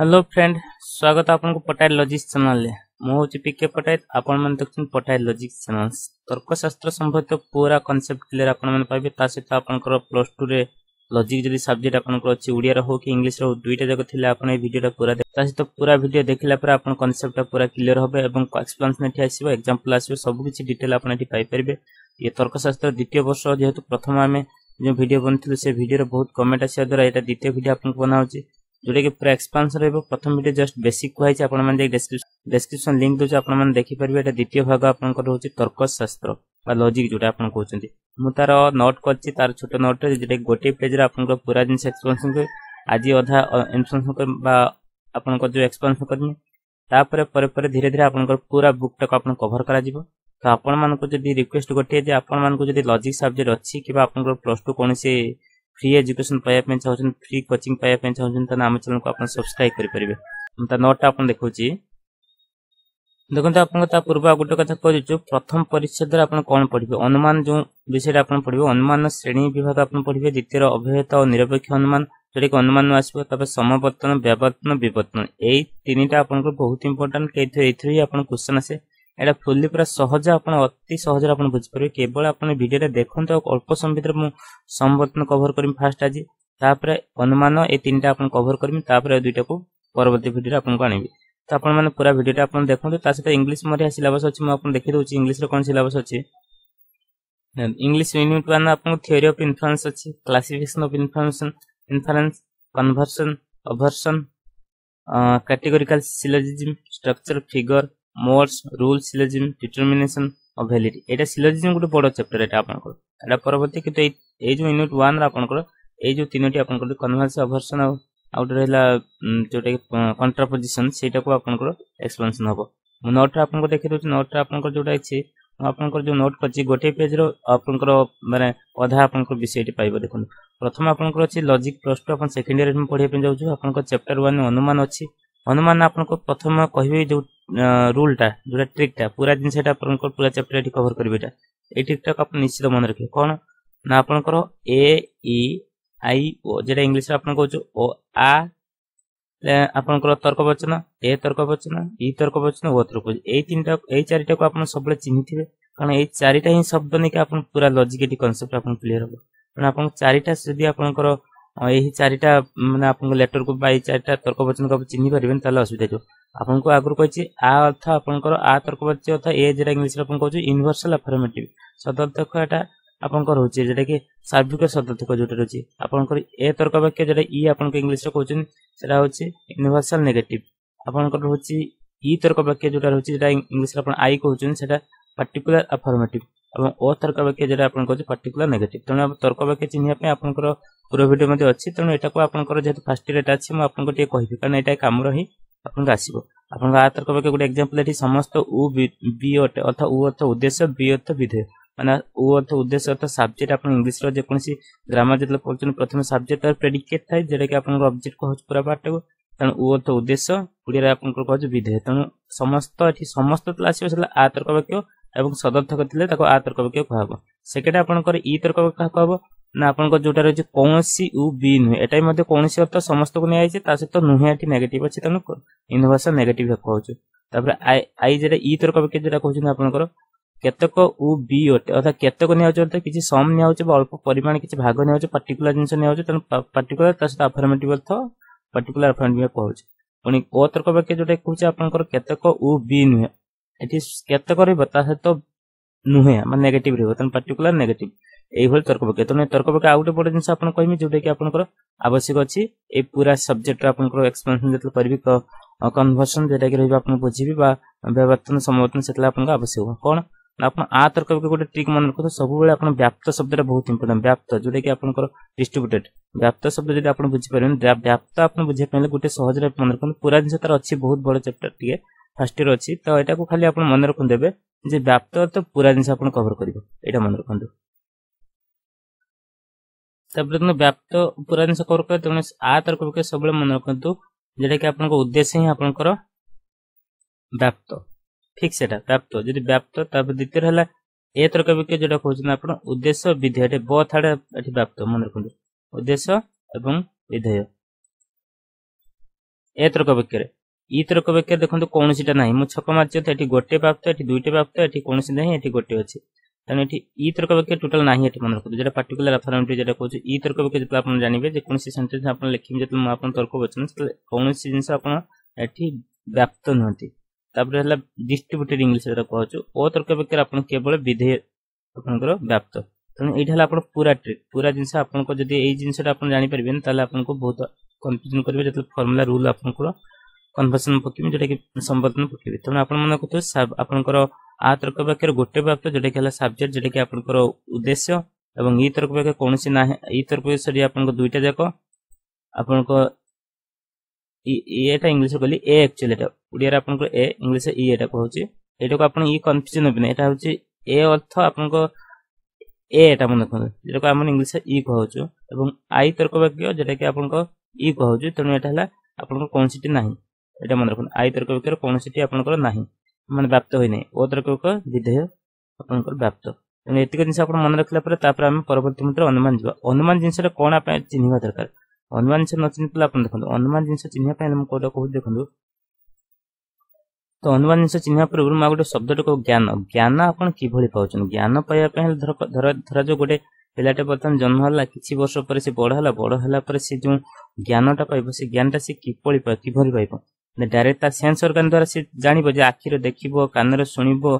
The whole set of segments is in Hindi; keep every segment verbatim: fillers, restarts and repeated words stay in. हेलो फ्रेंड, स्वागत आपन को पटाई लॉजिक्स चैनल ले। मो होची पीके पटाई। आपन मन देखछन पटाई लॉजिक्स चैनल तर्कशास्त्र संबंधित पूरा कांसेप्ट क्लियर आपन मन पाबे। ता सहित आपन को प्लस टू रे लॉजिक जदी सब्जेक्ट आपन को अछि उड़िया रहो कि इंग्लिश रो दुइटा जगह थिले आपन ए वीडियो पूरा देखता सहित पूरा वीडियो देखला पर आपन कांसेप्ट पूरा क्लियर होबे एवं एक्सप्लेनेशन एठी आसीबो, एग्जांपल आसीबो, सब किछि डिटेल आपन एठी पाई परबे। ये तर्कशास्त्र द्वितीय वर्ष जेहेतु प्रथम आमे जो वीडियो बनथिले से वीडियो रे बहुत कमेंट आसी द्वारा एटा द्वितीय वीडियो आपन बनाउछि जोडे के पूरा एक्सपेंस रहबो। प्रथम वीडियो जस्ट बेसिक कहै छै, आपन मन डिस्क्रिप्शन लिंक दोछ आपन मन देखि परबे। एटा द्वितीय भाग आपन को होछि तर्कशास्त्र बा लॉजिक जोटा आपन कहउछन्ती। मु तार नोट करछि, तार छोटो नोट जेडे गोटे पेज रे आपन को पूरा दिन एक्सपेंस को आजि आधा एक्सपेंस को बा आपन को जो एक्सपेंस करनी तापर पर पर धीरे-धीरे आपन को पूरा बुक तक आपन कवर करा जिवो। तो आपन मन को जदी रिक्वेस्ट गोटे जे आपन मन को जदी लॉजिक सब्जेक्ट अछि किबा आपन को प्लस टू कोन से फ्री एजुकेशन पाया पेन चाहछन, फ्री कोचिंग पाया पेन चाहछन त नाम चैनल को आपन सब्सक्राइब करि परिबे। हम त नोट आपन देखौ छी। देखन त आपन त पूर्व आगुटे कथा कहै छी, प्रथम परीक्षा द्वारा आपन कोन पढिबे अनुमान जो विषय आपन पढिबे अनुमान श्रेणी विभाग आपन पढिबे, द्वितीय अभेयता और निरपेक्ष अनुमान जेडे को अनुमान आसीबो, तबे समवर्तन व्यावर्तन विवर्तन एई तीनटा आपन को बहुत इंपोर्टेंट केथु। एथु ही आपन क्वेश्चन आसे एडा फुल्ली पूरा सहज आपन अति सहज आपन बुझ परबे। केवल आपन वीडियो रे देखन त अल्प समय भीतर मु समवर्तन कवर करिम फास्ट आज, तापर अनुमान ए तीनटा आपन कवर करिम, तापर दुइटा को परवर्ती वीडियो रे आपन को आनिबे। त आपन माने पूरा वीडियो रे आपन देखन। ता सते इंग्लिश मरिया सिलेबस अछि, मु आपन देखि दोछि इंग्लिश रे कोन सिलेबस अछि। इंग्लिश यूनिट वन आपन थ्योरी ऑफ इन्फ्लुएंस अछि, classification of information, influence, conversion, obversion, categorical syllogism, structure, figure, modes, rule, syllogism, determination of validity. एटा सिलोजिज्म गुटे बडो चैप्टर एटा आपन को एटा परवर्ती किते ए जो यूनिट वन रा आपन को ए जो तीनोटी आपन को कन्वर्जन, अवर्जन और आउट रहला जोटा कंट्रापोजिशन सेटा को आपन को एक्सपेंशन होबो। नोट आपन को देखि दोछ, नोट आपन को जोटा अछि आपन को जो नोट करछि गोटे पेज रो आपन को माने आधा आपन को विषयटी पाइबो। देखन प्रथम आपन को अछि लॉजिक प्लस टू आपन सेकंड ईयर में पढिया पे जाउ छु। आपन को चैप्टर वन अनुमान अछि। अनुमान आपन को प्रथम कहबे जो रूल टा जोटा ट्रिक टा पूरा दिन सेटा आपन को पूरा चैप्टर एठी कवर करबेटा। ए ट्रिक टा आपन निश्चित मन रखे कोन ना आपन करो ए ई आई ओ जेटा इंग्लिश रे आपन को जो ओ आ आपन को तर्क वचन ए तर्क वचन ई तर्क वचन ओ तर्क वचन ए तीनटा ए चारटा को आपन सबले चिन्हिथिबे, कारण ए चारटा ही शब्द ने के आपन पूरा लॉजिक एठी कांसेप्ट आपन क्लियर हो। कारण आपन चारटा यदि आपन को एही चारटा माने आपन को लेटर को बाई चारटा तर्क वचन को चिन्हि परबेन ताले असुविधा जो आपन को आगु कहै छी आ अर्थ आपन को आ तर्क वचन अर्थ ए जेरा इंग्लिश आपन कहू यूनिवर्सल अफर्मेटिव सदर्थक एटा आपन को होची जेटा कि सार्वभौमिक सदर्थक जोटा रहची। आपन को ए तर्क वाक्य जेटा ई आपन को इंग्लिश कहू सेटा होची यूनिवर्सल नेगेटिव। आपन को होची ई तर्क वाक्य जोटा रहची जेटा इंग्लिश आपन आई कहू सेटा पर्टिकुलर अफर्मेटिव एवं ओ तर्क वाक्य जेटा आपन कहू पर्टिकुलर नेगेटिव। तने तर्क वाक्य चिन्हिया पे आपन को पूरा वीडियो मध्ये अछि। तने एटा को आपन को जेतु फर्स्ट रेट अछि, मैं आपन को टे कहि कारण एटा काम रही आपन आसीबो। आपन आ तर्क वाक्य गुटे एग्जांपल एठी समस्त उ बी अर्थ अर्थ उ अर्थ उद्देश्य बी अर्थ विधेय माने उ अर्थ उद्देश्य अर्थ सब्जेक्ट आपन इंग्लिश रो जे कोनसी ग्रामर जेतले पढछन प्रथम सब्जेक्ट और प्रेडिकेट थाय जेडा कि आपन ऑब्जेक्ट कहू पूरा पार्ट को तन उ अर्थ उद्देश्य उडिया आपन को कहू विधेय। तन समस्त एठी समस्त क्लास सेला आ तर्क वाक्य एवं सदर्थक थिले ताको आ तर्क वाक्य कहबो। सेकेंड आपन को ई तर्क वाक्य कहबो ना आपन को जोटा रहै कोनसी उ बी नै एटाई मते कोनसी अर्थ समस्त को नै आइछ ता से तो नुहेटी नेगेटिव अछि तनु इनवर्सन नेगेटिव कहौ छ। तब आई आई जेटा ई तर्क वाक्य जेटा कहौ छ आपन को केतक उ बी अर्थात केतक नै आउछ अर्थ किछि सम नै आउछ बा अल्प परिमाण किछि भाग नै आउछ पर्टिकुलर जिंस नै आउछ तनु पर्टिकुलर ता से अफर्मेटिव अर्थ पर्टिकुलर अफर्मेटिव कहौ छ। उनी ओ तर्क वाक्य जोटा कहौ छ आपन को केतक उ बी नै एठी केतक रे बता से तो नुहे माने नेगेटिव रहौ तनु पर्टिकुलर नेगेटिव ए होल तर्क वाक्य। तने तर्क वाक्य आउटे बड जिंस आपन कहिमे जोटे कि आपन को आवश्यक अछि ए पूरा सब्जेक्ट आपन को एक्सपेंशन जतले परबी कन्वर्जन जेटा कि रहबा आपन बुझिबी बा व्यावर्तन समवर्तन सेतले आपन को आवश्यक हो। कोन आपन आ तर्क वाक्य गोटे ट्रिक मन रखो सब बेले आपन व्याप्त शब्द रे बहुत इंपोर्टेंट व्याप्त जोटे कि आपन को डिस्ट्रीब्यूटेड व्याप्त शब्द जेटा आपन बुझि परन व्याप्त आपन बुझे पहिले गोटे सहज रे मन रखो। पूरा जिंस तार अछि बहुत बड चैप्टर टिए फर्स्ट रे अछि त एटा को खाली आपन मन रखन देबे जे व्याप्त तो पूरा जिंस आपन कवर करिवो एटा मन रखन। तबरे न व्याप्त पूरा जिंस कवर कर तने आ तर्क वाक्य सबले मन रखंतु जेटा कि आपन को उद्देश्य ही आपन को व्याप्त ठीक सेटा व्याप्त जदि व्याप्त तब द्वितीय हला ए तर्क वाक्य जेटा खोजन आपन उद्देश्य विधेयटे ब थाडे एठी व्याप्त मन रखंतु उद्देश्य एवं विधेय। ए तरक बेकरे ई तरक बेकरे देखंतु कोनोसीटा नाही मु छक मारचो त एठी गोटे प्राप्त एठी दुईटे प्राप्त एठी कोनोसी नाही एठी गोटे अछि तने एठी ई तरक बेकरे टोटल नाही एठी मन रखु जेटा पर्टिकुलर अथॉरिटी जेटा कहू ई तरक बेकरे जे आपन जानिबे जे कोनोसी सेंटेंस आपन लेखिम जे तुम आपन तर्क वचन कोनोसी जिंस आपन एठी व्याप्त नहति तापर हला डिस्ट्रीब्यूटेड इंग्लिश रे कहू ओ तरक बेकरे आपन केवल विधेय आपनकर व्याप्त तने एठी हला आपन पूरा ट्रिक पूरा जिंस आपन को जदी एई जिंसटा आपन जानि परबेन ताले आपन को बहुत कंफ्यूजन करबे जतले फार्मूला रूल आपन को कन्वर्जन पकिमे जेटा कि संबोधन पकिबे त आपन मन को आपन को आ तर्क वाक्य गोटे वाक्य जेटा कि हला सब्जेक्ट जेटा कि आपन को उद्देश्य एवं ई तर्क वाक्य कोनोसी ना ई तर्क वाक्य सरी आपन को दुईटा जाको आपन को एटा इंग्लिश कहली ए एक्चुअली एटा उडिया रे आपन को ए इंग्लिश ई एटा कहउची एटा को आपन ई कंफ्यूजन होबिना एटा होची ए अर्थ आपन को ए एटा मन को जेटा को हमन इंग्लिश ई कहउचो एवं आई तर्क वाक्य जेटा कि आपन को ई कहउची तने एटा हला आपन को कोनसीटी नाही एटा मन रखन आई तरक बेकर कोनोसीटी आपनकर नाही माने व्याप्त होई नै ओ तरक बेकर विधेय आपनकर व्याप्त तने एतिक जिंस आपन मन रखला पर तापर हम परवर्ती मित्र अनुमान दिबा अनुमान जिंसरा कोन आपन चिन्हवा दरकार अनुमान से न चिन्हला आपन देखन अनुमान जिंस चिन्ह पय हम कोडा को देखन तो अनुमान जिंस चिन्ह पर मा गोटे शब्द टको ज्ञान ज्ञान आपन की भली पाउछन ज्ञान पय पय धर धर जो गोटे पिलाटे बर्तन जन्म होला किछि वर्ष पर से बड होला बड होला पर से जो ज्ञानटा पाइबो से ज्ञानटा से की पळि पाइ की भली पाइबो ने डायरेक्ट ता सेंस ऑर्गन द्वारा से जानिबो जे आखि रे देखिबो कान रे सुनिबो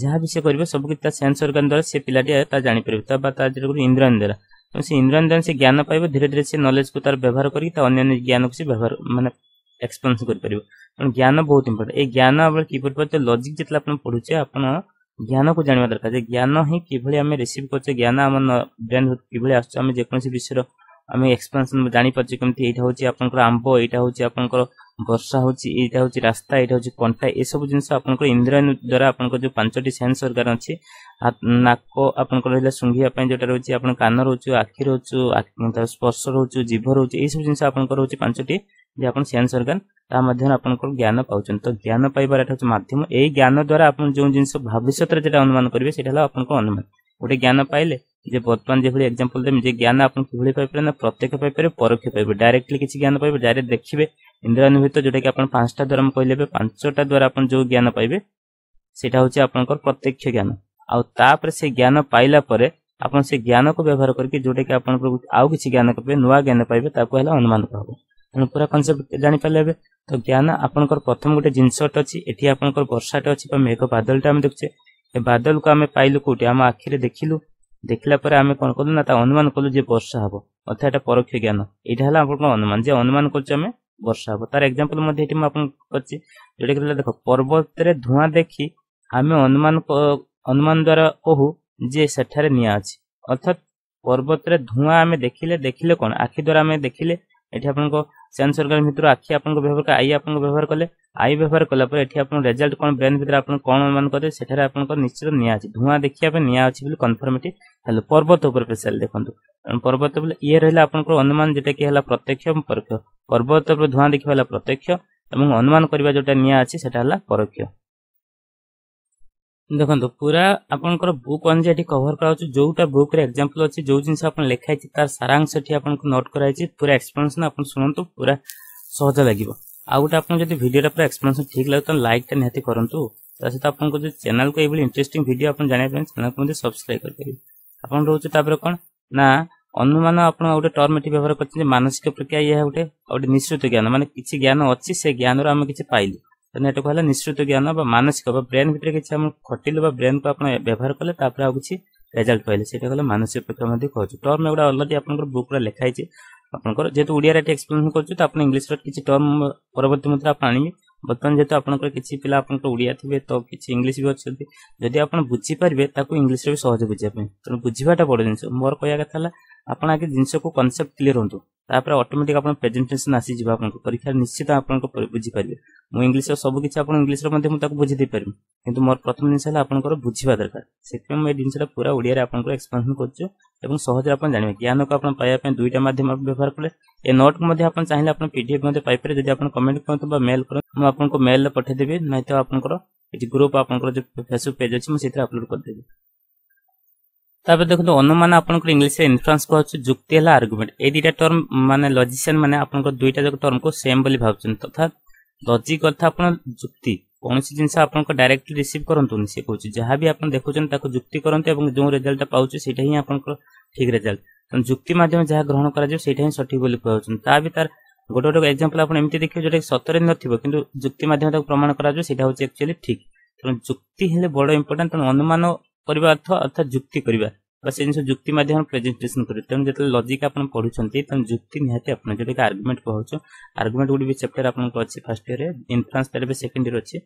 जहा भी से करबो सब किता सेंस ऑर्गन द्वारा से पिलाटी ता जानि परबो ता बा इंद्रियन द्वारा तो से इंद्रियन द्वारा से ज्ञान पाइबो धीरे धीरे से नॉलेज को तार व्यवहार करी ता अन्य ज्ञान को से व्यवहार माने एक्सपेंस कर परबो पण ज्ञान बहुत इंपोर्टेंट ए ज्ञान अब की परते लॉजिक जेतला आपण पढुचे आपण ज्ञान को जानवा दरकार जे ज्ञान ही केभली हमें रिसीव करचे ज्ञान हमन ब्रेन केभली आछ हमें जे कोनसी विषय रो हमें एक्सपेंशन जानि परचे केमती एटा होची आपण को आंबो एटा होची आपण को वर्षा होची एटा होची रास्ता एटा होची कंटा ए सब जिंस आपण को इंद्रिय द्वारा आपण को जो पांचटी सेंस ऑर्गन अछि नाको आपण को रहला सुंघिया पय जेटा रोची आपण कान रोचो आखि रोचो आखि स्पर्श रोचो जीभ रोचो ए सब जिंस आपण को रोची पांचटी जे आपण सेंस ऑर्गन ता माध्यम आपण को ज्ञान पाउछन तो ज्ञान पाइबार एटा होची माध्यम ए ज्ञान द्वारा आपण जो जिंस भविष्यत रे जेटा अनुमान करबे सेटाला आपण को अनुमान ओटे ज्ञान पाइले जे वर्तमान जे भली एग्जांपल देम जे ज्ञान आपण किभली पाइबे ना प्रत्येक पाइबे परोक्ष पाइबे डायरेक्टली किछि ज्ञान पाइबे डायरेक्ट देखिबे इंद्रियन भितर जेटा कि आपण पांचटा द्वारा कहलेबे पांचटा द्वारा आपण जो ज्ञान पाइबे सेटा होची आपनकर प्रत्यक्ष ज्ञान आ तापर से ज्ञान पाइला परे आपण से ज्ञान को व्यवहार करके जोटे कि आपण आउ किछि ज्ञान पाइबे नुवा ज्ञान पाइबे ताको हला अनुमान कहबो तने पूरा कांसेप्ट जानि पालेबे तो ज्ञान आपनकर प्रथम गोटे जिंसट अछि एठी आपनकर वर्षाट अछि पर मेघ बादलटा हम देखछे ए बादल को हम पाइलु कोटे हम आखिरे देखिलु देखला पर हम कोन कोन ना ता अनुमान कोलु जे वर्षा हबो अथवा एटा परोक्ष ज्ञान एटा हला आपनकर अनुमान जे अनुमान कोछ हम वर्षा हो तार एग्जांपल मध्ये एटी म आपण करछि जेडे केला देखो पर्वत रे धुआ देखि हमें अनुमान अनुमान द्वारा कहू जे सेठारे निया अछि अर्थात पर्वत रे धुआ हमें देखिले देखिले कोन आखि द्वारा हमें देखिले एठी आपण को सेंस ऑर्गन भितर आखि आपण को व्यवहार का आई आपण को व्यवहार करले आई व्यवहार करला पर एठी आपण रिजल्ट कोन ब्रेन भितर आपण कोन अनुमान करते सेठारे आपण को निश्चित निया अछि धुआ देखिया पे निया अछि बिल कन्फर्मिटी हेलो पर्वत ऊपर पेसल देखंतु पर्वत बोले ये रहला आपण को अनुमान जेटा कि हला प्रत्यक्ष परक्ष पर्वत पर धुआं देखिवाला प्रत्यक्ष एवं अनुमान करबा जोटा निया अछि सेटा हला परोक्ष देखंतु पूरा आपनकर बुक अन जेटी कवर कराउछ जोटा बुक रे एग्जांपल अछि जो जिंस आपन लेखाइ छि तार सारांश सेठी आपन को नोट कराइ छि पूरा एक्सप्लेनेशन आपन सुनंतु पूरा सहज लागिबो आ गोटा आपन जदी वीडियो रे पूरा एक्सप्लेनेशन ठीक लागत त लाइक त निहति करंतु तासे त आपन को जे चैनल को एबल इंटरेस्टिंग वीडियो आपन जानै पेन चैनल को मते सब्सक्राइब कर करियो आपन रोछ तापर कोन ना अनुमान आपण ओटे टर्म एटी व्यवहार करथि जे मानसिक प्रक्रिया ये ओटे ओटे निश्चित ज्ञान माने किछि ज्ञान अछि से ज्ञान रो हम किछि पाइली तने एटा कहला निश्चित ज्ञान बा मानसिक बा ब्रेन भितर किछि हम खटिलो बा ब्रेन को आपण व्यवहार करले तापर आ किछि रिजल्ट पाइले सेटा कहला मानसिक प्रक्रिया मध्ये कहछु टर्म एगुडा ऑलरेडी आपण को बुक रा लिखाइ छि आपण को जेतु उडिया रे एक्सप्लेन करछु त आपण इंग्लिश रे किछि टर्म परवर्ती मात्रा आपण आनी बतन जेतु आपण को किछि पिला आपण को उडिया थिबे तो किछि इंग्लिश भी अछि जदि आपण बुझि परबे ताको इंग्लिश रे सहज बुझिया पे त बुझिबाटा बड जिंस मोर कहया कथला आपण आके जिंस को कांसेप्ट क्लियर होंतु तापर ऑटोमेटिक आपण प्रेजेंटेशन आसी जिबा आपण को परीक्षा निश्चित आपण को बुझि परबे मु इंग्लिश सब किछि आपण इंग्लिश रे मध्ये मु ताको बुझि दे परबे किंतु मोर प्रथम जिंस हला आपण को बुझिबा दरकार सेकमे मे जिंस रे पूरा उडिया रे आपण को एक्सप्लेन करछु एवं सहज आपण जानिबे ज्ञान को आपण पाया पे दुईटा माध्यम आप व्यवहार करले ए नोट मध्ये आपण चाहिले आपण पीडीएफ मध्ये पाइ परे जदि आपण कमेंट करत बा मेल कर मु आपण को मेल पठे देबे नै त आपण को ए ग्रुप आपण को जो फेसबुक पेज अछि मु सेतरा अपलोड कर देबे। तापर देखो अनुमान आपन को इंग्लिश रे इन्फ्रेंस को जुक्ति हला आर्गुमेंट ए दिटा टर्म माने लॉजिशियन माने आपन को दुईटा जक टर्म को सेम बोली भाबछन तथा लॉजिक अर्थ आपन जुक्ति कोनसी जिंस आपन को डायरेक्टली रिसीव करंतुन से कहू जहां भी आपन देखुछन ताको जुक्ति करंत एवं जो रिजल्ट पाउछ सेटा ही आपन को ठीक रिजल्ट त जुक्ति माध्यम जहां ग्रहण करा जे सेटा ही सठी बोली कहउछन ता भीतर गोटो गोटो एग्जांपल आपन एमति देखियो जेटा सत्तर न थिबो किंतु जुक्ति माध्यम तक प्रमाण करा जे सेटा होछ एक्चुअली ठीक त जुक्ति हेले बडो इंपोर्टेंट त अनुमान परिबा अर्थ अर्थात जुक्ति करबा बस इन से जुक्ति माध्यम प्रेजेंटेशन करै त जते लॉजिक आपन पढुछन्ती त जुक्ति निहाते आपन जेटा का आर्गुमेंट कहउछ आर्गुमेंट गुडी भी चैप्टर आपन को अछि फर्स्ट इयर रे इन्फ्रेंस तर बे सेकंड इयर अछि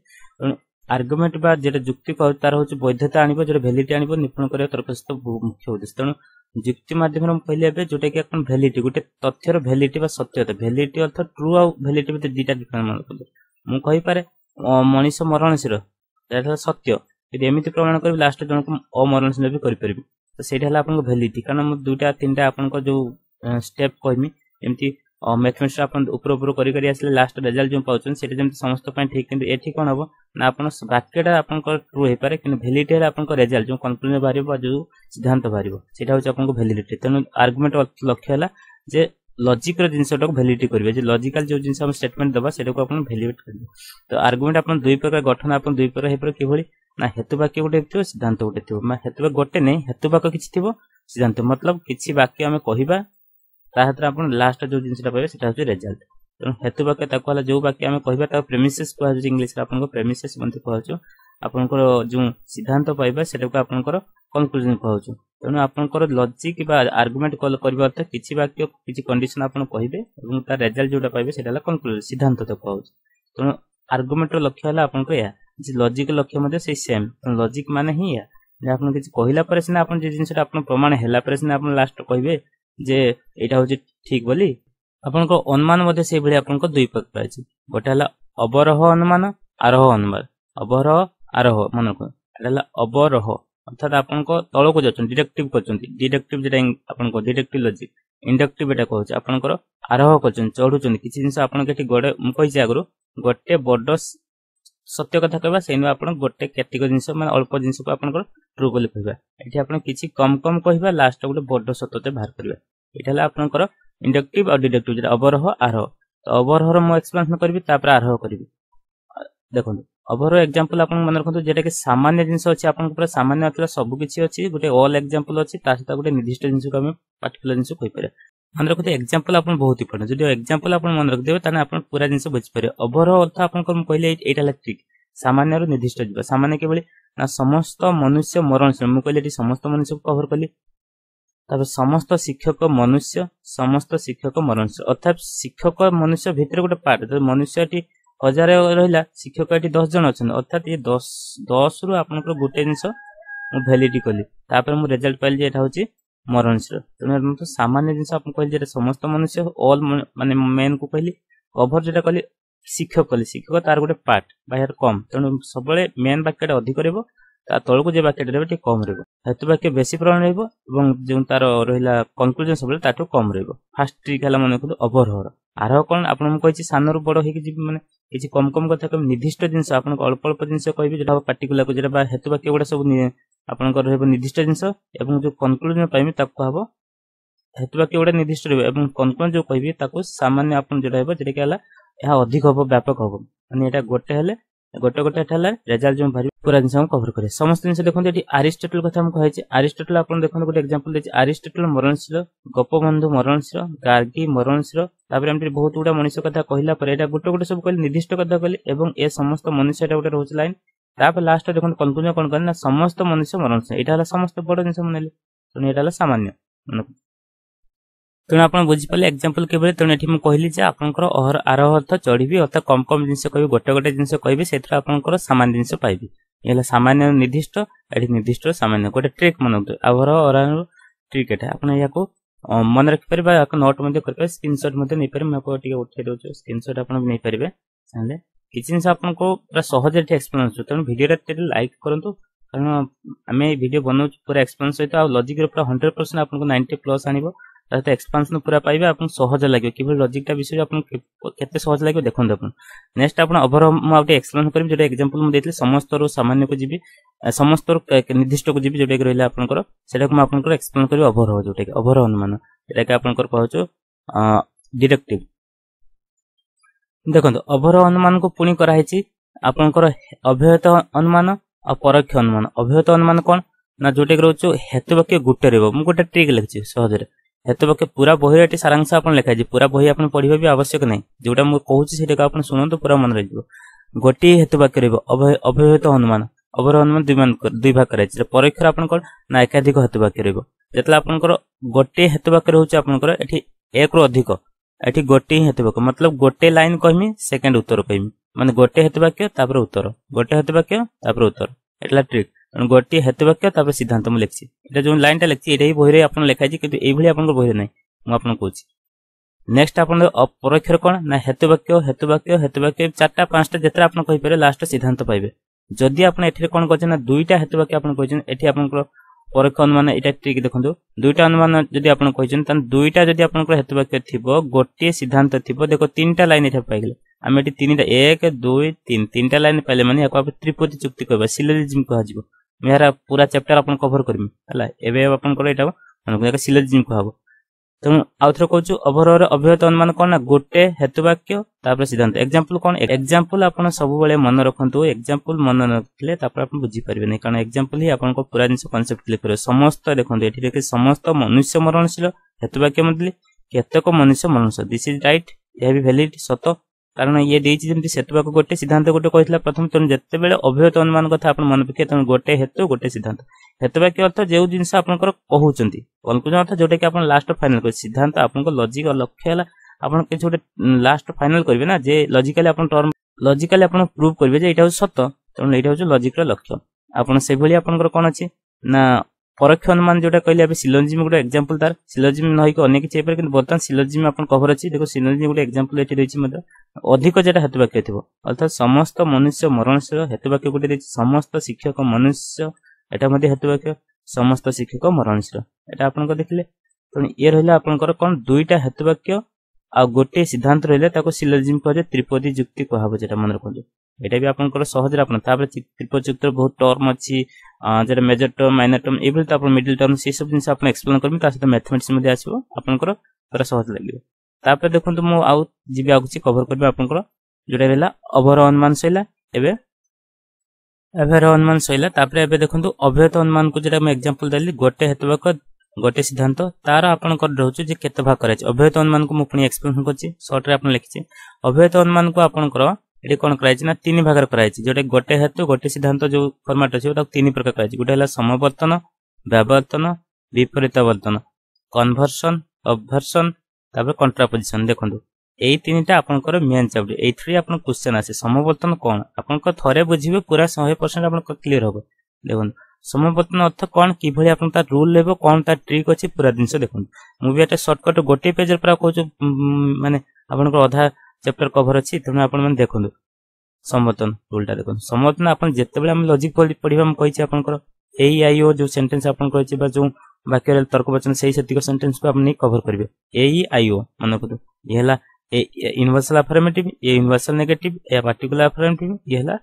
आर्गुमेंट बा जेटा जुक्ति कहउ तार होछ वैधता आनिबो जेटा वैलिडिटी आनिबो निपुण करे तरफस्त मुख्य उद्देश्य त जुक्ति माध्यम हम कहले बे जेटा के आपन वैलिडिटी गुटे तथ्य रो वैलिडिटी बा सत्यता वैलिडिटी अर्थ ट्रू आ वैलिडिटी में दुटा डिफरेंस मान को मु कहि पारे मनुष्य मरणशील जेटा सत्य यदि एमिति प्रमाण करब लास्ट जण को अमरणशील भी करि परबी तो सेटा हला आपन वैलिडिटी कारण हम दुटा तीनटा आपन को जो स्टेप कहमी एमिति मैथमेटिक्स आपन ऊपर ऊपर करि करि आसले लास्ट रिजल्ट जो पाउछन सेटा जेम समस्त पय ठीक किंतु एठी कोन हबो ना आपन वाक्यटा आपन को ट्रू होय पारे किंतु वैलिडिटी हला आपन को रिजल्ट जो कंक्लूजन बारिबो जो सिद्धांत बारिबो सेटा हो आपन को वैलिडिटी तनु आर्गुमेंट लक्ष्य हला जे लॉजिक रो जिंसटा को वैलिडिटी करबे जे लॉजिकल जो जिंस हम स्टेटमेंट दबा सेटा को आपन वैलिडेट करबे तो आर्गुमेंट आपन दुई प्रकार गठन आपन दुई प्रकार हे पर केवली ना हेतु वाक्य गुटे थियो सिद्धांत गुटे थियो मा हेतु गोटे नै हेतु वाक्य किछि थियो सिद्धांत मतलब किछि वाक्य हम कहिबा ता हेतु आपन लास्ट जो जिंसटा पाइबे सेटा होय रिजल्ट त हेतु वाक्य ताको हला जो वाक्य हम कहिबा ता प्रेमिसेस को हाज इंग्लिश रे आपन को प्रेमिसेस बन्ते कहउछु आपन को जो सिद्धांत पाइबा सेटा को आपन को कंक्लूजन कहउछु तनु आपन को लॉजिक बा आर्गुमेंट कॉल करबा त किछि वाक्य किछि कंडीशन आपन कहिबे एवं ता रिजल्ट जोटा पाइबे सेटा हला कंक्लूजन सिद्धांत त कहउछु तनु आर्गुमेंट रो लक्ष्य हला आपन को या लॉजिक लक्ष्य मध्ये से सेम लॉजिक माने ही या जे आपन किछ कहिला पर सेना आपन जे जिंसटा आपन प्रमाण हेला पर सेना आपन लास्ट कहिबे जे एटा होची ठीक बोली आपन को अनुमान मध्ये से भली आपन को दुई प्रकार अछि गोटाला अवरोह अनुमान आरोह अनुमान अवरोह आरोह माने को एटाला अवरोह अर्थात आपन को तळ को जचन डिडक्टिव करचंती डिडक्टिव जेटा आपन को डिडक्टिव लॉजिक इंडक्टिव एटा कहू आपन को आरोह करचन चढुचन किछ जिंस आपन के गोडे कहि जागरो गोटे बड सत्य कथा कहबा सेनो आपन गोटे कैटेगरी जिंस माने अल्प जिंस को आपन को ट्रू बोली कहबा एठी आपन किछि कम कम कहबा लास्ट गोटे बड सत्यते बाहर करबा एठाला आपन को इंडक्टिव और डिडक्टिव जे अवरोह आरोह तो अवरोह रो म एक्सप्लेनेशन करबी तापर आरोह करबी देखो अवरोह एग्जांपल आपन मन रखतो जेटा के सामान्य जिंस अछि आपन पूरा सामान्य अथवा सब किछि अछि गोटे ऑल एग्जांपल अछि ता साथ गोटे निर्दिष्ट जिंस को हम पार्टिकुलर जिंस कहि पारे मन रखते एग्जांपल आपन बहुत ही पड़े जदी एग्जांपल आपन मन रख देबे ताने आपन पूरा जिंस बुझ पारे अवरोह अर्थ आपन को कहले एटा इलेक्ट्रिक सामान्य रो निर्दिष्ट जीव सामान्य केवल ना समस्त मनुष्य मरणशील मु कहले समस्त मनुष्य को कवर कली तब समस्त शिक्षक मनुष्य समस्त शिक्षक मरणशील अर्थात शिक्षक मनुष्य भितर गोटे पार्ट तो मनुष्यटी हजार रहला शिक्षकटी दस जन अछन अर्थात ये दस दस रो आपन को गोटे जिंस वैलिडिटी कली तापर मु रिजल्ट पाइल जे एटा होची मरणशील तने तो सामान्य जिंस आपन कहले जेटा समस्त मनुष्य ऑल माने मेन को कहली कवर जेटा कहली शिक्षक कहली शिक्षक तार गोटे पार्ट बाहेर कम तने सबले मेन वाक्यटा अधिक रहबो ता तळ को जे वाक्यटा रहबो ती कम रहबो हेतु वाक्य बेसी प्रमाण रहबो एवं जो तार रहला कंक्लूजन सबले ताटो कम रहबो फर्स्ट ट्रिक हला माने को ओवरऑल आरो कोन आपन हम कहिछि सानो रो बडो हे कि माने किछि कम कम कथा कम निर्दिष्ट जिंस आपन को अल्प अल्प जिंस कहबी जेटा पार्टिकुलर को जेटा हेतु वाक्य गुडा सब आपन को रहबो निर्दिष्ट जिंस एवं जो कंक्लूजन पाइमे ताको हबो हेतु वाक्य गुडा निर्दिष्ट रहबो एवं कंक्लूजन जो कहबी ताको सामान्य आपन जेटा हबो जेटा केला या अधिक हबो व्यापक हबो माने एटा गोटे हेले गोटे गोटे हेले रिजल्ट जो भारी पूरा जिंस हम कवर करे समस्त जिंस देखों एटी एरिस्टोटल कथा हम कहै छै एरिस्टोटल आपन देखों गोटे एग्जांपल दे छै एरिस्टोटल मरणशील गोपबंधु मरणशील गार्गी मरणशील तापर हमते बहुत गुडा मनुष्य कथा कहिला पर एटा गोटे गोटे सब कहले निर्दिष्ट कथा कहले एवं ए समस्त मनुष्यटा गोटे रोज लाइन तापर लास्ट देखों कंक्लूजन कोन करना समस्त मनुष्य मरणशील एटा हला समस्त बड जिंस मनले तने एटा हला सामान्य तने आपन बुझि पले एग्जांपल केबे तने एठी म कहली जे आपन को अहर आरोह अर्थ चढीबी अथवा कम कम जिंस कहबी गोटे गोटे जिंस कहबी सेतरा आपन को सामान्य जिंस पाइबी एला सामान्य निर्दिष्ट एठी निर्दिष्ट सामान्य गोटे ट्रिक मनोद आरोह आरोह ट्रिक एटा आपन याको मन रख परबा याको नोट मध्ये करबे स्क्रीनशॉट मध्ये नै परबे म को टिके उठै दोछु स्क्रीनशॉट आपन नै परबे जानले किचिनस आपन को पूरा सहज एठी एक्सप्लेन छ तने वीडियो रे तेल लाइक करंतु कारण हमें वीडियो बनाउ पूरा एक्सप्लेन सहित आ लॉजिक रे पूरा हंड्रेड परसेंट आपन को नाइंटी प्लस आनिबो ताते एक्सपेंशन पूरा पाइबे आपन सहज लागो कि लॉजिक टा विषय आपन केते सहज लागो देखन आपन नेक्स्ट आपन ओवर म आउट एक्सप्लेन करिम जेटा एग्जांपल म देतले समस्त रो सामान्य को जीबी समस्त रो निर्दिष्ट को जीबी जेटा रहले आपन को सेटा म आपन को एक्सप्लेन करियो ओवर हो जेटा ओवर अनुमान जेटा के आपन को कहचो डिडक्टिव देखन ओवर अनुमान को पुणी करा हिची आपन को अव्ययत अनुमान आ परोक्ष अनुमान अव्ययत अनुमान कोन ना जेटा रहचो हेतु वाक्य गुटे रहबो म गोटा ट्रिक लखियो सहज रे हेतु बके पूरा बही एटी सारांश आपन लेखा जे पूरा बही आपन पढिबे भी आवश्यक नै जोटा म कहउची सेटा आपन सुनन तो पूरा मन रहि जइबो गोटी हेतु बके रहबो अव्ययत अनुमान अवर अनुमान दुई मान दुई भाग करै छै परीक्षा आपन को ना एकाधिक हेतु बके रहबो जेतला आपन को गोटी हेतु बके रहउची आपन को एठी एक रो अधिक एठी गोटी हेतु बके मतलब गोटे लाइन कहमी सेकंड उत्तर कहमी माने गोटे हेतु बके तापर उत्तर गोटे हेतु बके तापर उत्तर एटला ट्रिक गोटी हेतु वाक्य तापर सिद्धांत म लेखछि एटा जों लाइन टा लेखछि एही बहिरे आपन लेखा जे किंतु एही भली आपन बहिरे नै म आपन कहछि नेक्स्ट आपन अपरोक्षर कोन ना हेतु वाक्य हेतु वाक्य हेतु वाक्य चारटा पांचटा जेतरा आपन कहि पारे लास्ट सिद्धांत पाइबे जदि आपन एठी कोन कहछन ना दुईटा हेतु वाक्य आपन कहछन एठी आपन परोक्ष अनुमान एटा ट्रिक देखंदो दुईटा अनुमान जदि आपन कहछन तन दुईटा जदि आपन हेतु वाक्य थिबो गोटी सिद्धांत थिबो देखो तीनटा लाइन एठा पाइगले हम एठी तीनटा एक दो तीन तीनटा लाइन पाइले माने याको आप त्रिपदी चुक्ति कहबा सिलोजिज्म कहजिबो मेरा पूरा चैप्टर अपन कवर करमी हला एबे अपन को एटा मन को सिलोजिज्म कहबो त आउथरो कहछु ओभरऑल अव्ययत अनुमान कोन ना गोटे हेतु वाक्य तापर सिद्धांत एग्जांपल कोन एग्जांपल अपन सब बेले मन रखंतु एग्जांपल मन नखले तापर अपन बुझी परबे नै कारण एग्जांपल ही अपन को पूरा जिंस कांसेप्ट क्लिक करे समस्त देखंतु एठी के समस्त मनुष्य मरणशील हेतु वाक्य मदले केतक मनुष्य मरणशील दिस इज राइट ये भी वैलिड सत कारण ये देछि जेमति सेतुवा को गोटे सिद्धांत गोटे कहितला प्रथम तन जत्ते बेले अव्ययत अनुमान कथा आपन मन पखे तन गोटे हेतु गोटे सिद्धांत हेतु बा के अर्थ जेउ जिंस आपन कर कहउचंती कंक्लूजन अर्थ जोटे के आपन लास्ट फाइनल कर सिद्धांत आपन को लॉजिक और लक्ष्य हला आपन के छोटे लास्ट फाइनल करबे ना जे लॉजिकली आपन टर्म लॉजिकली आपन प्रूव करबे जे एटा सत्य तन एटा हो लॉजिक रो लक्ष्य आपन से भली आपन कर कोन अछि ना परोक्ष अनुमान जोटा कहले अभी सिलोजिज्म गोटे एग्जांपल तार सिलोजिज्म नहि को अनेक चेपर किन बर्तन सिलोजिज्म आपन कवर अछि देखो सिलोजिज्म गोटे एग्जांपल एथि दैछि मतलब अधिक जेटा हेतु वाक्य थिबो अर्थात समस्त मनुष्य मरणशील हेतु वाक्य गोटे दैछि समस्त शिक्षक मनुष्य एटा मध्ये हेतु वाक्य समस्त शिक्षक मरणशील एटा आपन को देखले तने ए रहले आपन को कोन दुईटा हेतु वाक्य आ गोटे सिद्धांत रहले ताको सिलोजिज्म कहे त्रिपदी युक्ति कहबो जेटा मन रखो एटा भी आपन को सहज रे आपन तापर त्रिपदी युक्ति बहुत टर्म अछि जेटा मेजर टर्म माइनर टर्म एबिल तापर मिडिल टर्म से सब जिंस आपन एक्सप्लेन करबी ता साथे मैथमेटिक्स मध्ये आछो आपन को पूरा सहज लागियो तापर देखंतु मो आउ जिबी आउ किछि कवर करबी आपन को जोटा रहला अवर अनुमान सइला एबे अवर अनुमान सइला तापर एबे देखंतु अव्ययत अनुमान को जेटा मैं एग्जांपल देली गोटे हेतु वाक्य गोटे सिद्धांत तार आपन कर रहउछ जे केते भाग करै छै अव्ययत अनुमान को मुखनी एक्सप्लेन करछि शॉर्ट रे आपन लिखछि अव्ययत अनुमान को आपन कर एडी कोन कराइ छै ना तीन भाग कराइ छै जोटे गोटे हेतु गोटे सिद्धांत जो फॉर्मेट छै ओटा तीन प्रकार कराइ छै गुटे हला समवर्तन व्यावर्तन विपरीतवर्तन कन्वर्जन अपवर्जन तापर कंट्रापोजिशन देखंदो एई तीनटा आपन कर मेन चैप्टर एई थ्री आपन क्वेश्चन आसे समवर्तन कोन आपन को थरे बुझिबे पूरा सौ प्रतिशत आपन को क्लियर होबो देखंदो समवर्तन अर्थ कोन कि भली आपन ता रूल लेबो कोन ता ट्रिक अछि पूरा दिन से देखन मु भी एटा शॉर्टकट गोटे पेज पर कहू माने आपन को आधा चैप्टर कवर अछि त आपन मन देखन समवर्तन रूल ता देखन समवर्तन आपन जत्ते बेला हम लॉजिक पढिबा हम कहि छै आपन को एई आईओ जो सेंटेंस आपन कहि छै बा जो वाक्य तर्क वचन सही सतिक सेंटेंस को आपन कवर करबे एई आईओ माने को ये हला यूनिवर्सल अफर्मेटिव ए यूनिवर्सल नेगेटिव ए पार्टिकुलर अफर्मेटिव ये हला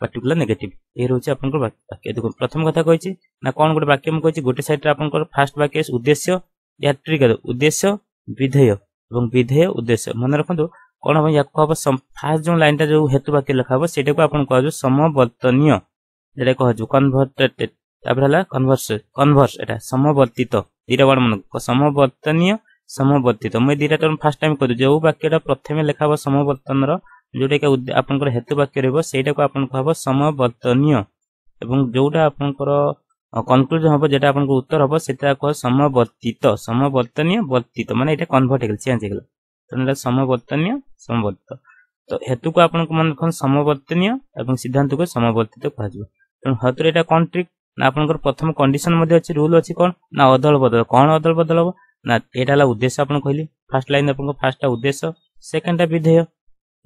पर्टिकुलर नेगेटिव ए रोचे आपन को वाक्य देखो प्रथम कथा कहै छी ना कोन गोटे वाक्य हम कहै छी गोटे साइड रे आपन को फर्स्ट वाक्य उद्देश्य या ट्रिक उद्देश्य विधेय एवं विधेय उद्देश्य मन रखंदो कोन हम या कहब फर्स्ट जो लाइन ता जो हेतु वाक्य लिखाबो सेटे को आपन कहजो समवर्तनीय जेडे कहजो कन्वर्टेड तापर हला कन्वर्स कन्वर्स एटा समवर्तित दिरा वर्ड मन समवर्तनीय समवर्तित मैं दिरा टर्म फर्स्ट टाइम कहजो जो वाक्यटा प्रथमे लिखाबो समवर्तन रो जोटे के आपन को हेतु वाक्य रहबो सेटा को आपन कहबो समवर्तनीय एवं जोटा आपन को कंक्लूजन होबो जेटा आपन को उत्तर होबो सेटा को समवर्तित समवर्तनीय वर्तित माने एटा कन्वर्ट हेगल चेंज हेगल तने समवर्तनीय समवर्तित तो हेतु को आपन को मन कोन समवर्तनीय एवं सिद्धांत को समवर्तित कहजो त हतरे एटा कोन ट्रिक ना आपन को प्रथम कंडीशन मध्ये अछि रूल अछि कोन ना अदल बदल कोन अदल बदल हो ना एटाला उद्देश्य आपन कहली फर्स्ट लाइन आपन को फर्स्टटा उद्देश्य सेकंडटा विधेय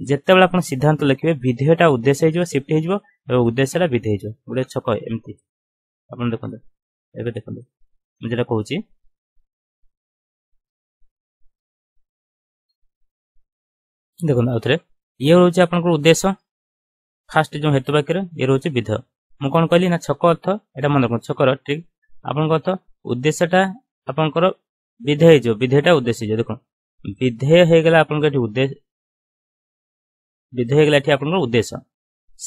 जेतेबेल आपण सिद्धांत लिखबे विधेयटा उद्देश्य हिजो शिफ्ट हिजो ए उद्देश्यला विधेय हिजो गुडे छक एम्ति आपण देखंदो एबे देखंदो म जेटा कहउची देखो आउ थे ये रोचे आपनकर उद्देश्य फास्ट जो हेतु वाक्य ये रोचे विध मु कोन कहली ना छक अर्थ एटा मन रख छकर ट्रिक आपनकर अर्थ उद्देश्यटा आपनकर विधेय जो विधेयटा उद्देश्य जो देखो विधेय हे गेला आपनकर उद्देश्य विधेय गेला ठी आपनकर उद्देश्य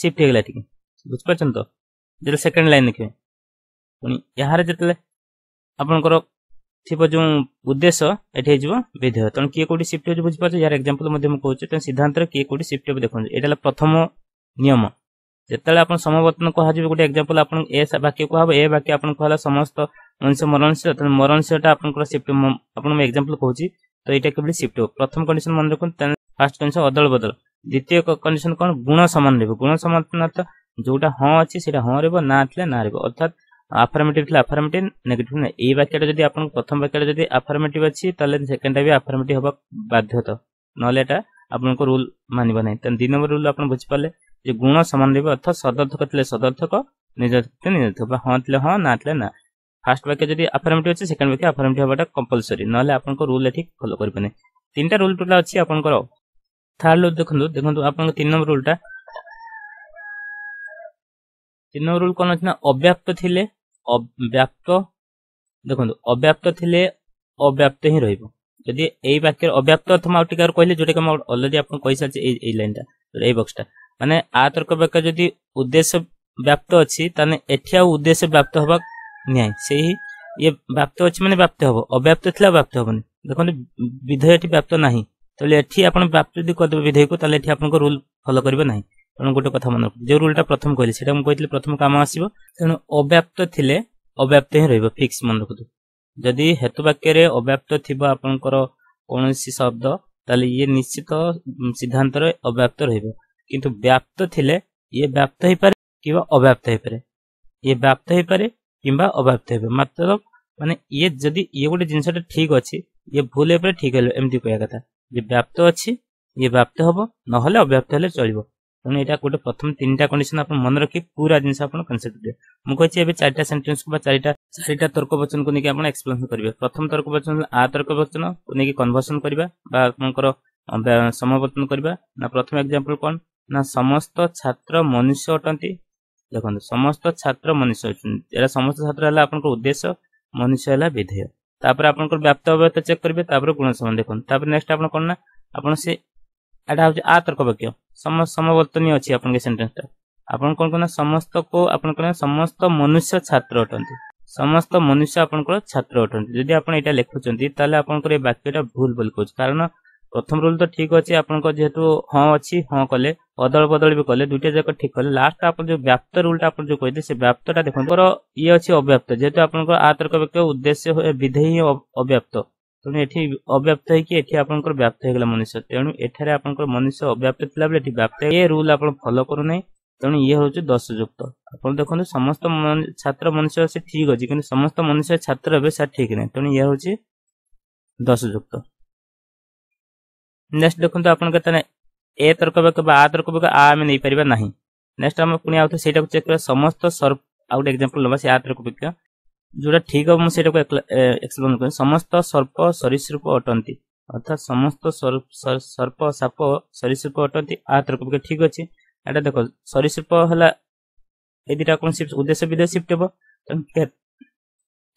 शिफ्ट हे गेला ठीक बुझ पछन तो जे सेकंड लाइन लिखे पुनी यहार जतले आपनकर थिबो जो उद्देश्य एठे हिजबो विधेय तण के कोडी शिफ्ट हो बुझ पाछ यार एग्जांपल मध्ये म कहउछ त सिद्धांत के कोडी शिफ्ट हो देखन एटाला प्रथम नियम जेतले आपन समवर्तन को हाजिबो गोटे एग्जांपल आपन ए वाक्य को हबो ए वाक्य आपन कहला समस्त अंश मरणशील त मरणशीलटा आपन को शिफ्ट आपन म एग्जांपल कहउची तो एटा केबली शिफ्ट हो प्रथम कंडीशन मन रखन फर्स्ट कंडीशन अदल बदल द्वितीय कंडीशन कोन गुण समान रहबो गुण समान त जोटा ह अछि सेटा ह रहबो ना थिले ना रहबो अर्थात अफर्मेटिव थिला अफर्मेटिव नेगेटिव नै ए वाक्यटा जदि आपन प्रथम वाक्यटा जदि अफर्मेटिव अछि तले सेकंडटा भी अफर्मेटिव होबा बाध्यता नलेटा आपन को रूल मानिबा नै त तीन नंबर रूल आपन बुझ पाले जे गुण समान रहबे अर्थ सदर्थक थिले सदर्थक निजर्थक निजर्थक ह थिले ह ना थिले ना फर्स्ट वाक्य जदि अफर्मेटिव अछि सेकंड वाक्य अफर्मेटिव होबाटा कंपलसरी नले आपन को रूल एठी फॉलो करबे नै तीनटा रूल टोटल अछि आपन को थर्ड रूल देखंदो देखंदो आपन तीन नंबर रूलटा तीन नंबर रूल कोन अछि ना अव्याप्त थिले अव्याप्त देखंदो अव्याप्त थिले अव्याप्त ही रहइबो जदि एई वाक्यर अव्याप्त अर्थ मा उटिकार कहले जोटे हम ऑलरेडी आपन कहि साचे ए ए लाइनटा एई बॉक्सटा माने आ तर्क वाक्य जदि उद्देश्य व्याप्त अछि तने एठिया उद्देश्य व्याप्त होबा न्याय सेही ये व्याप्त अछि माने व्याप्त होबो अव्याप्त थिला व्याप्त होबो देखंदो विधेयटी व्याप्त नाही तले एठी आपन व्याप्त जदि कदबे विधेय को तले एठी आपन को रूल फॉलो करबे नाही तण गोटे कथा मन जे रूलटा प्रथम कहले सेटा हम कहले प्रथम काम आसीबो तण अव्याप्त थिले अव्याप्त ही रहबो फिक्स मन रखतो जदि हेतु वाक्य रे अव्याप्त थिबा आपनकर कोनोसी शब्द ताले ये निश्चित सिद्धांत रे अव्याप्त रहबो किंतु व्याप्त थिले ये व्याप्त ही पारे किबा अव्याप्त ही पारे ये व्याप्त ही पारे किबा अव्याप्त हेबे मतलब माने ये जदि ये गोटे जिंसटा ठीक अछि ये भूल हे पारे ठीक हेलो एमती कहया कथा जे व्याप्त अछि ये व्याप्त होबो न होले अव्याप्त हेले चलबो तने एटा कोटे प्रथम तीनटा कंडीशन आपन मन रखि पूरा जिंस आपन कांसेप्ट दे मु कहछि एबे चारटा सेंटेंस को बा चारटा चारटा तर्क वचन को नेकी आपन एक्सप्लेन करबे प्रथम तर्क वचन आ तर्क वचन को नेकी कन्वर्जन करबा बा आपनकर समावर्तन करबा ना प्रथम एग्जांपल कोन ना समस्त छात्र मनुष्य अटंती देखन समस्त छात्र मनुष्य एरा समस्त छात्र हला आपनकर उद्देश्य मनुष्य हला विधेय तापर आपनकर व्याप्त होबे त चेक करबे तापर गुण समान देखन तापर नेक्स्ट आपन कोन ना आपन से एटा हो आ तर्क वाक्य सम समवर्तनी अछि आपन के सेंटेंस ता आपन कोन कोन समस्त को आपन कोन समस्त मनुष्य छात्र अटंती समस्त मनुष्य आपन को छात्र अटंती यदि आपन एटा लेखु चंती ताले आपन को ए वाक्यटा भूल भूल कोच कारण प्रथम रूल तो ठीक अछि आपन को जेतु ह अछि ह कले बदल बदल भी कले दुटे जक ठीक कले लास्ट आपन जो व्याप्त रूलटा आपन जो कहले से व्याप्तटा देखन पर ये अछि अव्याप्त जेतु आपन को आ तर्क वाक्य उद्देश्य विधेय अव्याप्त तने एठी अव्याप्त है कि एठी आपनकर व्याप्त हे गेला मनुष्य तेनु एठारे आपनकर मनुष्य अव्याप्त थिला बेले एठी व्याप्त ए रूल आपन फॉलो करू नै तने ये होचे दस युक्त आपन देखन समस्त छात्र मनुष्य से ठीक अछि किन समस्त मनुष्य छात्र बे सा ठीक नै तने ये होचे दस युक्त नेक्स्ट देखन तो आपन के तने ए तर्कबे के आ तर्कबे के आ में नै परिबा नाही नेक्स्ट हम पुनी आउ तो सेटा को चेक कर समस्त सर्व आउट एग्जांपल लबा से आ तर्कबे के जोटा ठीक हम सेटा को एक्सप्लेन कर समस्त सर्प सरीसृप अटंती अर्थात समस्त सर्प सर्प साप सरीसृप अटंती आ तर्क के ठीक अछि एटा देखो सरीसृप हला ए दिटा कोन शिफ्ट उद्देश्य विदेश शिफ्ट हेबो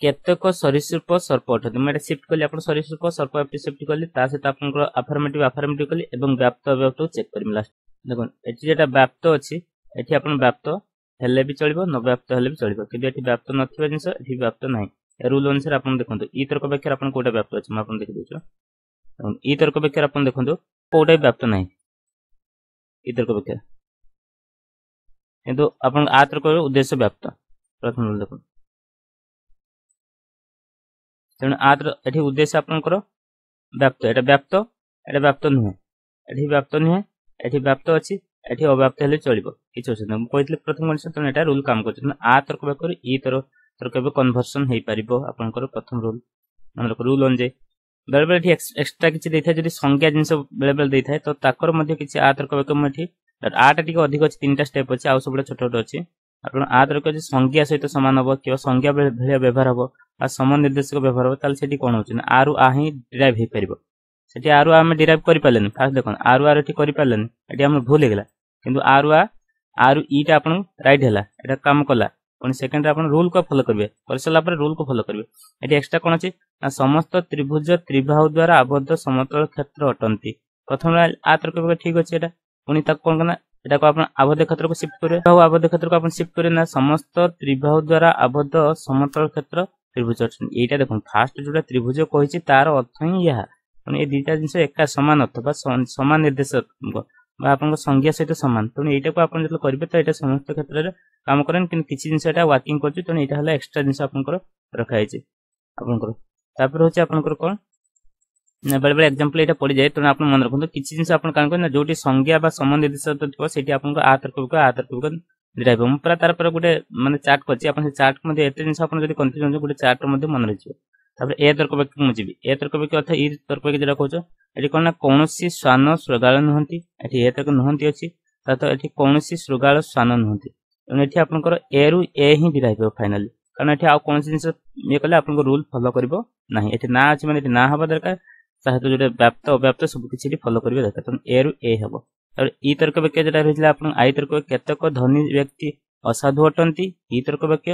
केतक सरीसृप सर्प अटंती मैं शिफ्ट करले अपन सरीसृप सर्प एपि शिफ्ट करले ता से आपन को अफर्मेटिव अफर्मेटिव करले एवं व्याप्त व्याप्त चेक करम लास्ट देखो एटी जेटा व्याप्त अछि एठी अपन व्याप्त हेले भी चलबो न व्याप्त हेले भी चलबो कि एठी व्याप्त नथिबा जिंस एठी व्याप्त नाही ए रूल अनुसार आपन देखंतो ई तर्क व्याख्या आपन कोटा व्याप्त अछि म आपन देखि दियौ त ई तर्क व्याख्या आपन देखंतो कोटा व्याप्त नाही ई तर्क व्याख्या एतो आपन आ तर्क उद्देश्य व्याप्त प्रथम रूल देखो तण आ तर्क एठी उद्देश्य आपन करो व्याप्त एटा व्याप्त एटा व्याप्त नहि एठी व्याप्त नहि एठी व्याप्त अछि एठी अव्याप्त हेले चलिबो किछो से हम कहले प्रथम कंडीशन तो एटा रूल काम करछ आ तर्क बे कर ई तर तर्क बे कन्वर्जन हे परिबो आपन कर प्रथम रूल हमर रूल अन जे बेले बेले एक्स्ट्रा किछ देथै जदि संख्या जिंस बेले बेले देथै तो ताकर मध्ये किछ आ तर्क बे कम एठी आठ टिके अधिक अछि तीनटा स्टेप अछि आ सबटा छोट छोट अछि आपन आ तर्क जे संख्या सहित समान होबो किबा संख्या बेले व्यवहार होबो आ समान निर्देशक व्यवहार होबो ताल सेठी कोन होछ आ रु आ ही डिराइव हे परिबो সেটি আরওয়া আমরা ডিরাইভ করি পারলেন ফার্স্ট দেখুন আরওয়া রেটি করি পারলেন এটি আমরা ভুল হয়ে গলা কিন্তু আরওয়া আর ইটা আপন রাইট হেলা এটা কাম কলা কোন সেকেন্ড আপন রুল কো ফলো করবে করছলা পরে রুল কো ফলো করবে এটি এক্সট্রা কোন আছে না সমস্ত ত্রিভুজ ত্রিবাহু দ্বারা আবদ্ধ সমতল ক্ষেত্র অটন্তি প্রথম আ তর্ক হবে ঠিক আছে এটা উনি তা কোন না এটা কো আপন আবদ্ধ ক্ষেত্র কো শিফট করে বাহু আবদ্ধ ক্ষেত্র কো আপন শিফট করে না সমস্ত ত্রিবাহু দ্বারা আবদ্ধ সমতল ক্ষেত্র ত্রিভুজ অটন্তি এইটা দেখুন ফার্স্ট যেটা ত্রিভুজ কইছি তার অর্থই ইয়া মানে এই দুইটা জিনিস একা সমান অথবা সমান নির্দেশক বা আপনার সংখ্যা সহিত সমান তো এইটাকে আপনারা যখন করবে তো এটা সমস্ত ক্ষেত্রে কাম করেন কিন্তু কিছু জিনিস এটা ওয়ার্কিং করছে তো এটা হলো এক্সট্রা জিনিস আপনাদের রাখা হয়েছে আপনাদের তারপর হচ্ছে আপনাদের কোন বেলে বেলে एग्जांपल এটা পড়ে যায় তো আপনি মনে রাখুন কিছু জিনিস আপনারা কাম করেন না যেটি সংখ্যা বা সমান নির্দেশক থাকে সেটি আপনাদের আ তর্ককে আ তর্ককে দিরাইব আমরা তারপর গুটে মানে চার্ট করছি আপনি চার্ট মধ্যে এত জিনিস আপনারা যদি কনফিউশন গুটে চার্ট মধ্যে মনে রাখবে তারপরে এ তর্কবাক্য মুজিবি এ তর্কবাক্য অর্থাৎ ই তর্কবাক্য যেটা কোছো এটি কোন না কোনসি স্থান শৃগাল নহন্তি এটি এ তর্ক নহন্তি আছে তাতো এটি কোনসি শৃগাল স্থান নহন্তি মানে এটি আপনকৰ এ রু এ হি ডিৰাইভ ফাইনালি কাৰণ এটি আৰু কোনসি জিনিস ইয়ে কলে আপনকৰ রুল ফলো কৰিব নাই এটি না আছে মানে এটি না হ'ব দৰকাৰ তাহতো যেটা ব্যাপ্ত অব্যাপ্ত সব কিছু এটি ফলো কৰিব দৰকাৰ তন এ ৰু এ হ'ব আৰু ই তর্কবাক্য যেটা ৰহিছিলে আপন আই তর্কবাক্য কেতক ধনী ব্যক্তি অসাধু অটন্তি ই তর্কবাক্য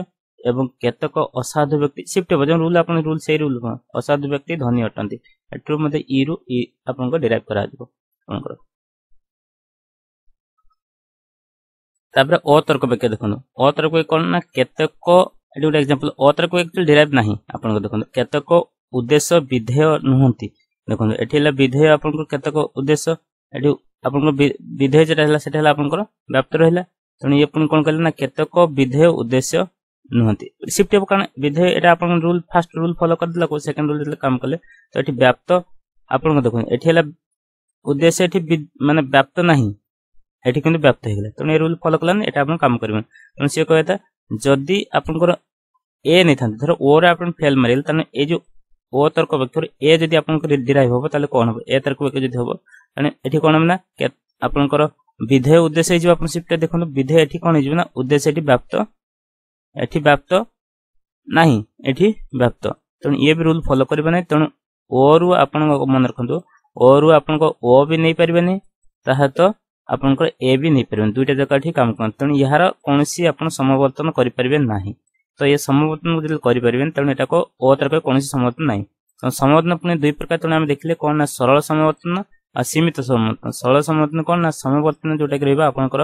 এবং কেতক অসাধু ব্যক্তি শিফট হবে যখন রুল আপন রুল সেই রুল অসাধু ব্যক্তি ধনী অটন্তি এট্রু মধ্যে ই রু ই আপনকো ডিরাইভ করা যাব আপনকো তারপরে অ তর্ক বেকে দেখুন অ তর্ক কোন না কেতক এডি একটা एग्जांपल অ তর্ক একচুয়ালি ডিরাইভ নাহি আপনকো দেখুন কেতক উদ্দেশ্য বিধেয় নহন্তি দেখুন এটি হলা বিধেয় আপনকো কেতক উদ্দেশ্য এডি আপনকো বিধেয় যেটা হলা সেটা হলা আপনকো ব্যাপ্ত রহিলা তনি এ পুন কোন কলে না কেতক বিধেয় উদ্দেশ্য নহতি শিফট হবে কারণ বিধেয় এটা আপন রুল ফার্স্ট রুল ফলো কর দিলা কো সেকেন্ড রুল দিলে কাম করলে তো এটি ব্যাপ্ত আপন দেখুন এটি হলা উদ্দেশ্য এটি মানে ব্যাপ্ত নাহি এটি কিন্তু ব্যাপ্ত হই গলা তো এই রুল ফলো করলেন এটা আপন কাম করবেন তো সে কয়তা যদি আপনকৰ এ নাই থান ধৰ ওৰ আপন ফেল মারিল তানে এই যে ও তর্ক বেকৰ এ যদি আপনকৰ ডিরাইভ হ'ব তাহলে কোন হ'ব এ তর্ক বেক যদি হ'ব মানে এটি কোন না আপনকৰ বিধেয় উদ্দেশ্য এই যে আপন শিফট দেখুন বিধেয় এটি কোন হইব না উদ্দেশ্য এটি ব্যাপ্ত एठी व्याप्त नाही एठी व्याप्त तण ये भी रूल फॉलो करबे नै तण ओ रु आपन मन रखंतो ओ रु आपन को ओ भी नै परबे नै ताहा तो आपन को ए भी नै परबे दुटा जका ठीक काम करन तण यार कोनसी आपन समवर्तन करि परबे नाही तो ये समवर्तन जदि करि परबे तण एटा को ओ तरफ कोनसी समवर्तन नाही तो समवर्तन अपने दुई प्रकार तण हम देखले कोन ना सरल समवर्तन असीमित समवर्तन सरल समवर्तन कोन ना समवर्तन जोटा के रहबा आपन को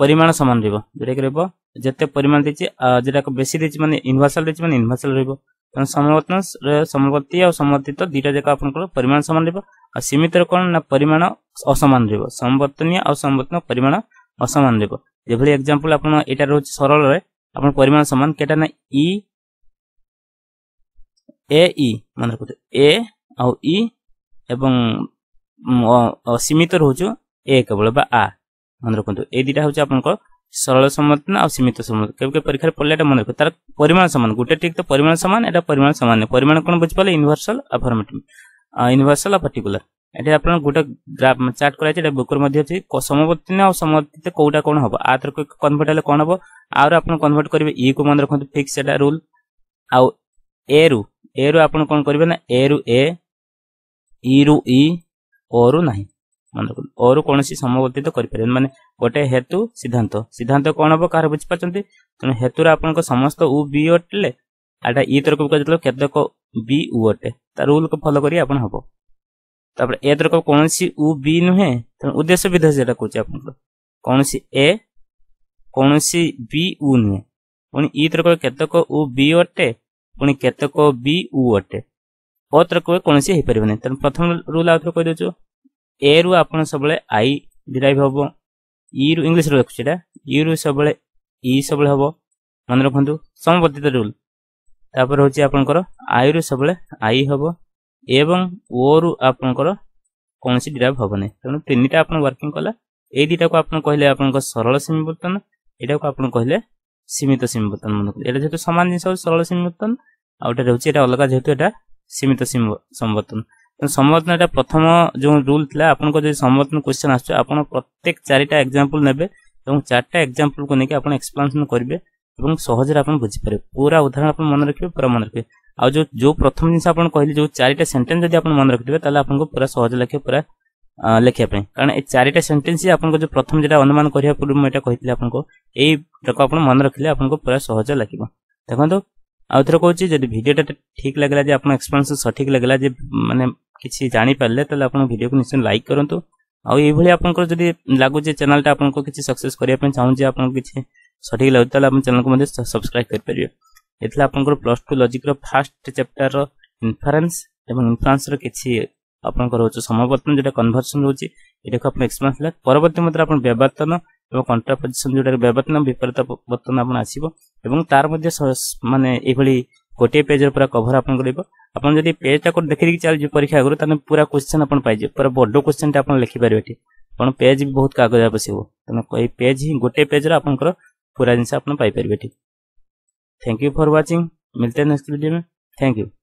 परिमाण समान रहबो जोटा के रहबो जते परिमाण दिछि जेटा को बेसी दिछि माने इनवर्सल दिछि माने इनवर्सल रहबो त समवर्तन समवर्ती आ समवर्तित दुटा जेका अपन को परिमाण समान रहबो आ सीमित कोन ना परिमाण असमान रहबो समवर्तनीय आ समवर्तन परिमाण असमान रहबो जेभली एग्जांपल अपन एटा रोज सरल रे अपन परिमाण समान केटा ना ई ए ई माने को ए आ ई एवं असीमित रोजो ए केवल बा आ माने रखंतो ए दुटा होछ अपन को सरल समवर्तन और सीमित समवर्तन केबके परीक्षा रे पल्लेटा मन रखो तार परिमाण समान गुटे ठीक तो परिमाण समान एटा परिमाण समान परिमाण कोन बुझ पाले यूनिवर्सल अफर्मेटिव यूनिवर्सल पर्टिकुलर एटा आपन गुटे ग्राफ में चार्ट कराय छै एटा बुकर मध्ये छै समवर्तन और समवर्तित कोटा कोन होबो आ तरको कन्वर्ट हले कोन होबो आरो आपन कन्वर्ट करबे ई को मन रखो फिक्स एटा रूल आ ए रु ए रु आपन कोन करबे ना ए रु ए ई रु ई ओ रु नाही मानक और कोनसी समवर्तित करि परन माने गोटे हेतु सिद्धांत सिद्धांत कोन हो कार बुझ पाछन्ते त हेतु रा आपन को समस्त उ बी ओटले आटा ई तरको कजलो केते को बी उ ओटे त रूल को फॉलो करी आपन होबो तापर ए तरको कोनसी उ बी नहे त उद्देश्य विधा जेटा कोचे आपन को कोनसी ए कोनसी बी उ नहे पण ई तरको केते को उ बी ओटे पण केते को बी उ ओटे ओ तरको कोनसी हे परबने त प्रथम रूल आथरो कहि दोचो ए रु आपन सबले आई डिराइव हबो ई रु इंग्लिश रो लखछडा ई रु सबले ई सबले हबो मन रखंतु समवर्तित रूल तापर होची आपन कर आई रु सबले आई हबो एवं ओ रु आपन कर कोनसी डिराइव हबो नै तनु तीनटा आपन वर्किंग कला ए दिटा को आपन कहले आपन को सरल समवर्तन एटा को आपन कहले सीमित समवर्तन मन एटा जेतु समान जिंस सरल समवर्तन आउटा रहउची एटा अलग जेतु एटा सीमित समवर्तन समवर्तन एटा प्रथम जो रूल थला आपन को जे समवर्तन क्वेश्चन आछ आपन प्रत्येक चारटा एग्जांपल नेबे एवं चारटा एग्जांपल को नेके आपन एक्सप्लेनेशन करबे एवं सहज रे आपन बुझि पारे पूरा उदाहरण आपन मन रखिबे पूरा मन रखिबे आ जो जो प्रथम जिनस आपण कहली जो चारटा सेंटेंस जदी आपण मन रखिबे ताले आपण को पूरा सहज लखे पूरा लेखिया पय कारण ए चारटा सेंटेंस आपण को जो प्रथम जेटा अनुमान करिया पूर्व में एटा कहितले आपण को एई रक आपण मन रखिले आपण को पूरा सहज लागिबो। देखन तो आउथर कहूची जदी वीडियोटा ठीक लागला जे आपण एक्सप्लेनेशन सठिक लागला जे माने किछि जानि पाले ताले आपण वीडियो को निश्चय लाइक करंतु आ एई भली आपण को जदी लागो जे चैनल ता आपण को किछि सक्सेस करिया पय चाहू जे आपण किछि सठिक लागो ताले आपण चैनल को मध्ये सब्सक्राइब कर परियो। एथला आपनकर प्लस टू लॉजिक रो फर्स्ट चैप्टर रो इन्फरेंस एवं इन्फ्लुएंस रो किछि आपनकर होछ समावर्तन जेटा कन्वर्जन होछि एटा आपन एक्सप्लेन ला परवर्ती मात्र आपन व्यवतन एवं कंट्रापोजिशन जेटा व्यवतन विपरीत वर्तन आपन आसीबो एवं तार मध्ये माने एभली गोटे पेज रो पूरा कवर आपन करबो। आपन जदी पेज ता को देखि चल जे परीक्षा आगरो तने पूरा क्वेश्चन आपन पाइजे पर बडो क्वेश्चन ता आपन लेखि पारबेटी पण पेज भी बहुत कागज आवश्यक तने कोई पेज ही गोटे पेज रो आपनकर पूरा जिंस आपन पाइ पारबेटी। Thank you for watching. मिलते हैं नेक्स्ट वीडियो में। Thank you.